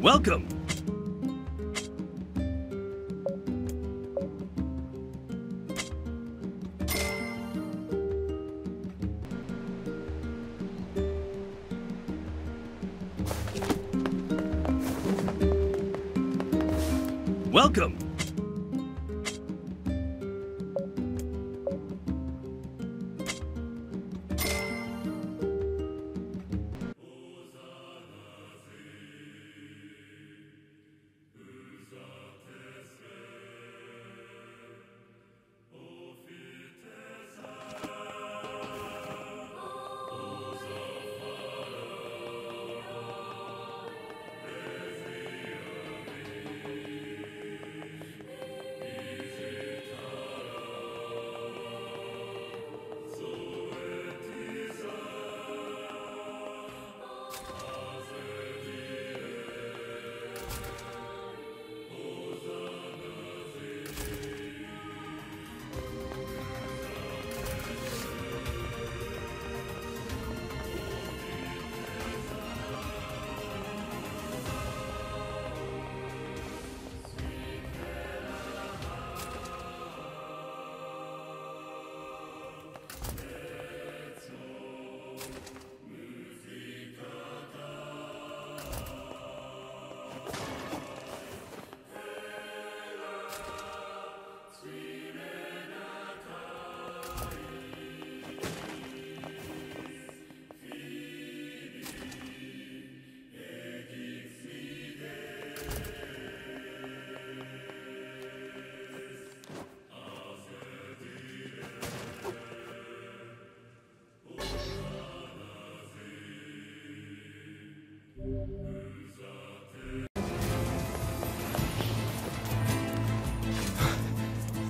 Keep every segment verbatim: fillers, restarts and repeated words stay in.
Welcome! Welcome!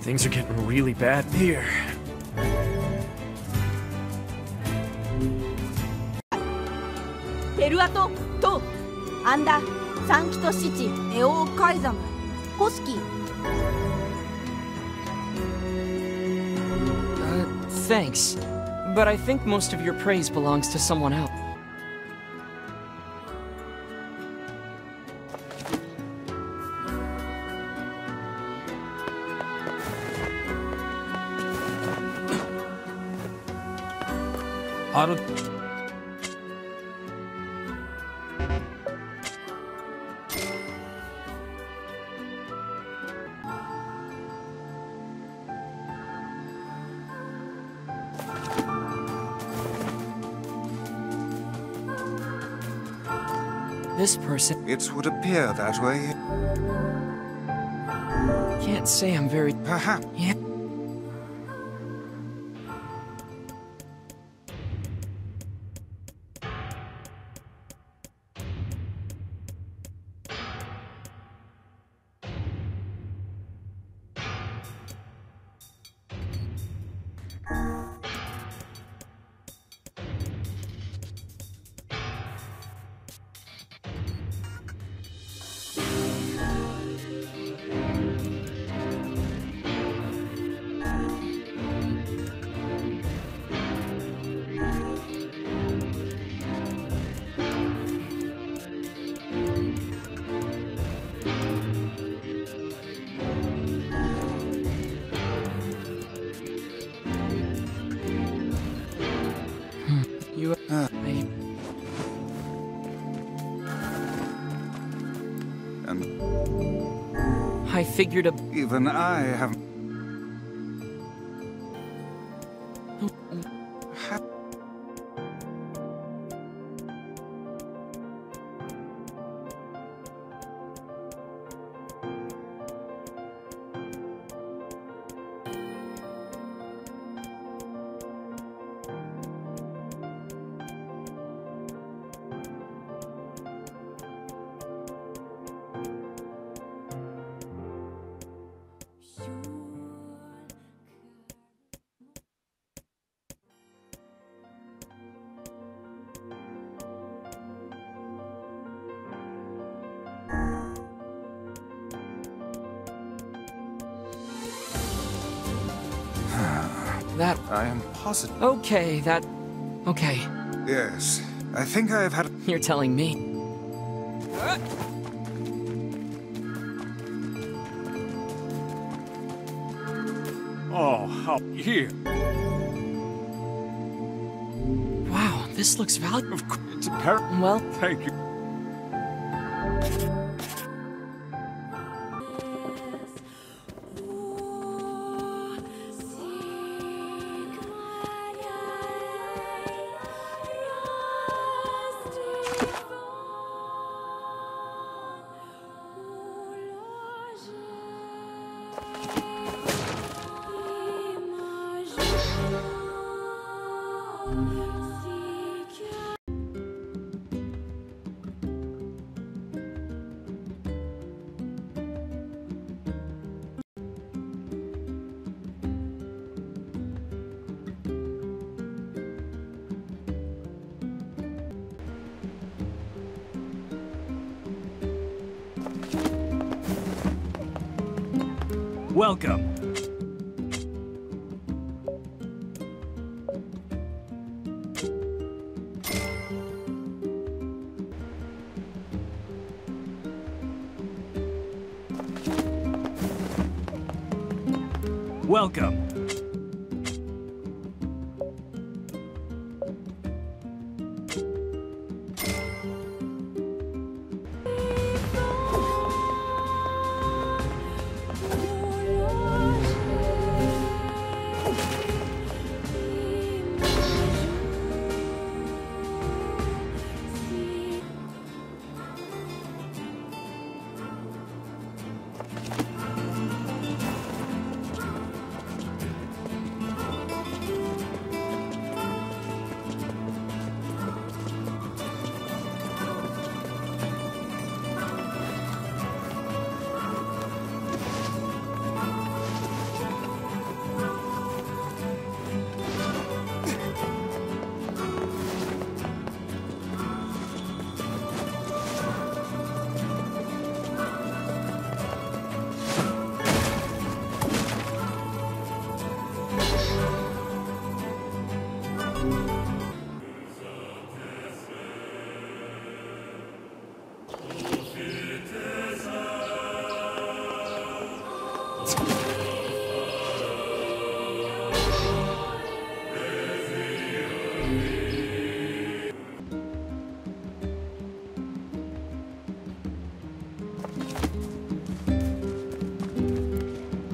Things are getting really bad here. Teruato to anda Sankito City Eo Kaizama Koski. Uh, thanks, but I think most of your praise belongs to someone else. Auto... This person... It would appear that way. Can't say I'm very... Perhaps. Yeah. I figured a... Even I have... That I am positive. Okay, that... Okay. Yes, I think I have had... You're telling me. Uh. Oh, how here. Wow, this looks valuable. Of course, it's apparent. Well, thank you. Welcome. Welcome.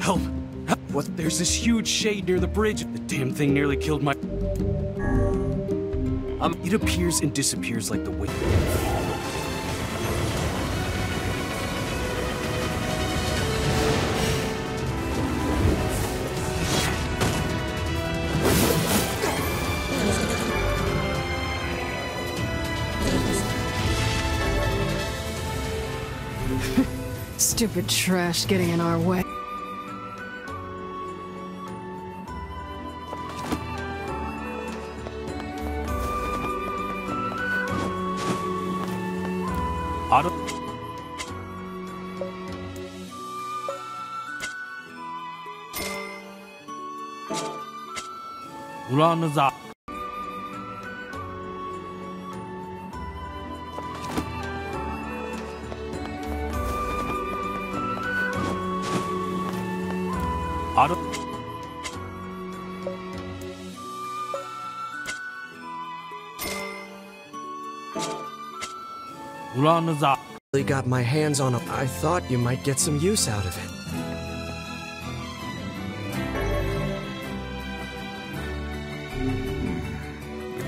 Help! Help! What? There's this huge shade near the bridge. The damn thing nearly killed my... Um, it appears and disappears like the wind. Stupid trash getting in our way. Run the auto. Run the I got my hands on a I thought you might get some use out of it.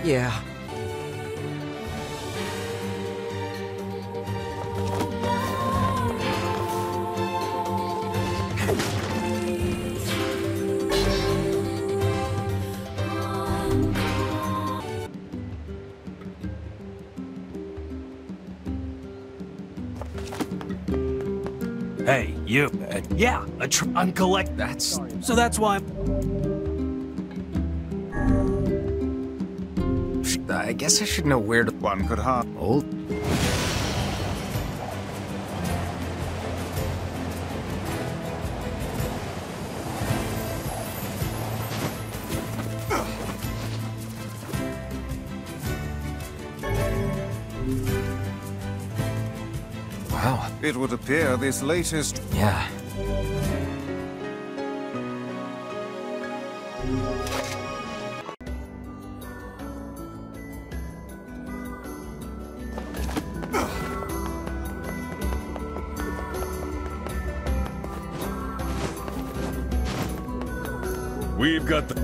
Yeah. Hey, you. Uh, yeah, a tr I'm collect. That's so. That's why. I'm I guess I should know where to one could hop. Old. Wow. It would appear this latest... Yeah. We've got the...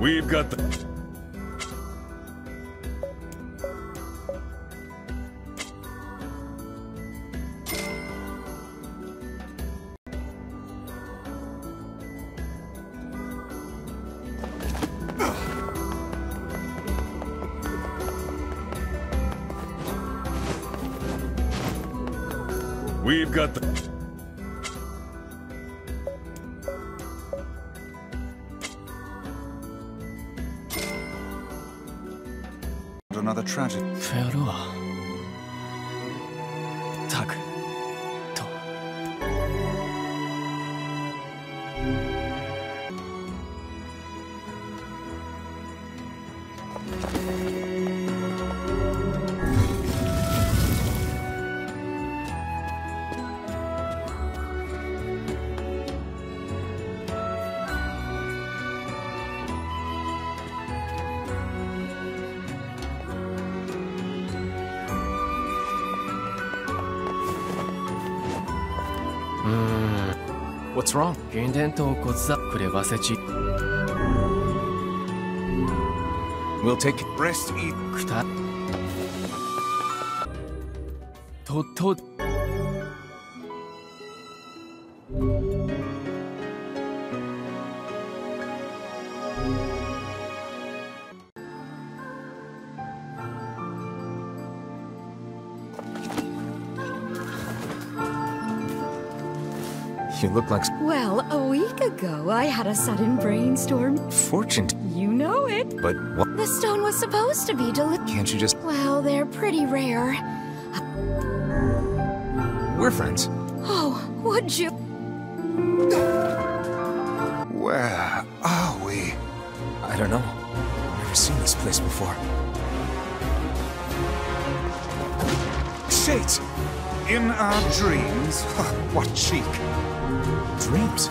We've got the... We've got the... another tragic. Feroa. Tak. To. What's wrong? We'll take it. Rest eat. You look like... Well, a week ago, I had a sudden brainstorm. Fortune. You know it. But what? The stone was supposed to be delivered. Can't you just... Well, they're pretty rare. We're friends. Oh, would you? Where are we? I don't know. I've never seen this place before. Shades! In our dreams? What cheek. Dreams?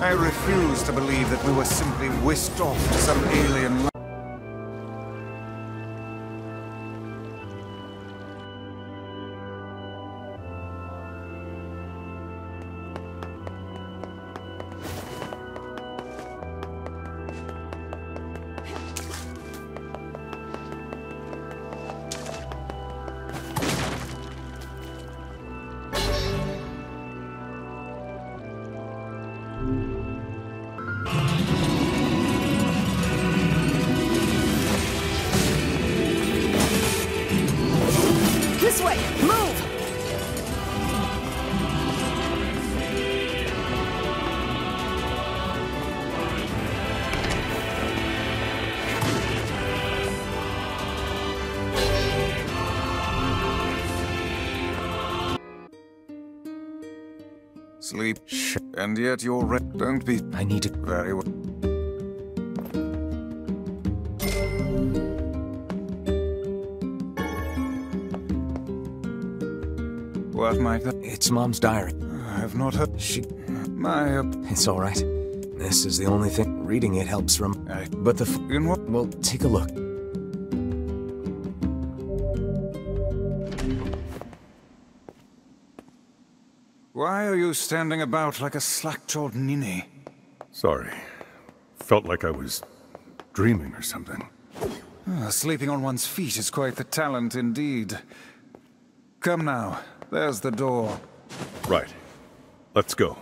I refuse to believe that we were simply whisked off to some alien land. This way! Move! Sleep. Shh. And yet you're red. Don't be... I need it. Very well. What might that? It's Mom's diary. I have not heard. She... My... It's all right. This is the only thing. Reading it helps from... I... But the f... In what? Well, take a look. Why are you standing about like a slack-jawed ninny? Sorry. Felt like I was dreaming or something. Ah, sleeping on one's feet is quite the talent indeed. Come now. There's the door. Right. Let's go.